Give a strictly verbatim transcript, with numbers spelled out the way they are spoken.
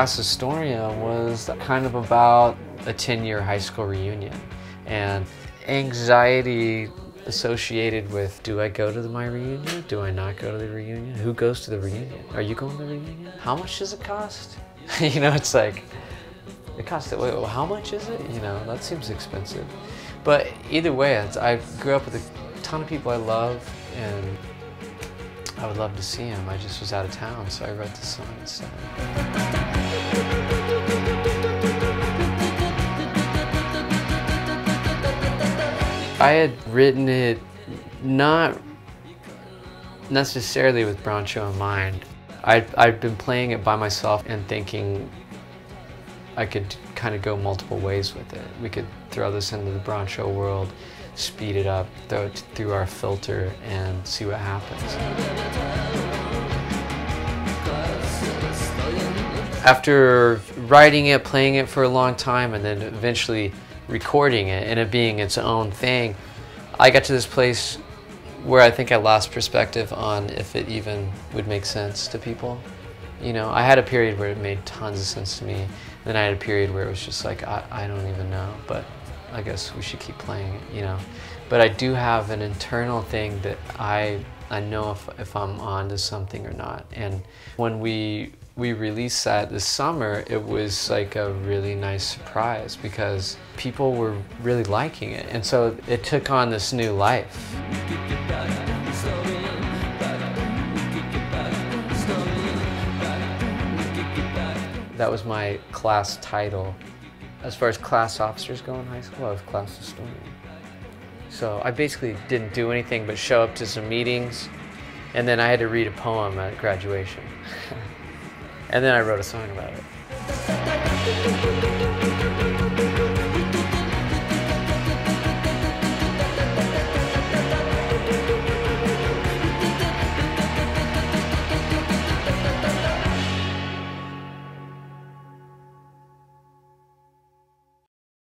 Class Historian was kind of about a ten-year high school reunion and anxiety associated with, do I go to the, my reunion? Do I not go to the reunion? Who goes to the reunion? Are you going to the reunion? How much does it cost? You know, it's like, it costs, wait, well, how much is it? You know, that seems expensive. But either way, it's, I grew up with a ton of people I love, and I would love to see him. I just was out of town, so I wrote this song instead. I had written it not necessarily with Broncho in mind. I'd, I'd been playing it by myself and thinking I could kind of go multiple ways with it. We could throw this into the Broncho world, speed it up, throw it through our filter, and see what happens. After writing it, playing it for a long time, and then eventually recording it and it being its own thing, I got to this place where I think I lost perspective on if it even would make sense to people. You know, I had a period where it made tons of sense to me. Then I had a period where it was just like, I, I don't even know, but I guess we should keep playing it, you know. But I do have an internal thing that I I know if, if I'm onto something or not. And when we, we released that this summer, it was like a really nice surprise because people were really liking it. And so it took on this new life. That was my class title. As far as class officers go in high school, I was Class Historian. So I basically didn't do anything but show up to some meetings, and then I had to read a poem at graduation. And then I wrote a song about it.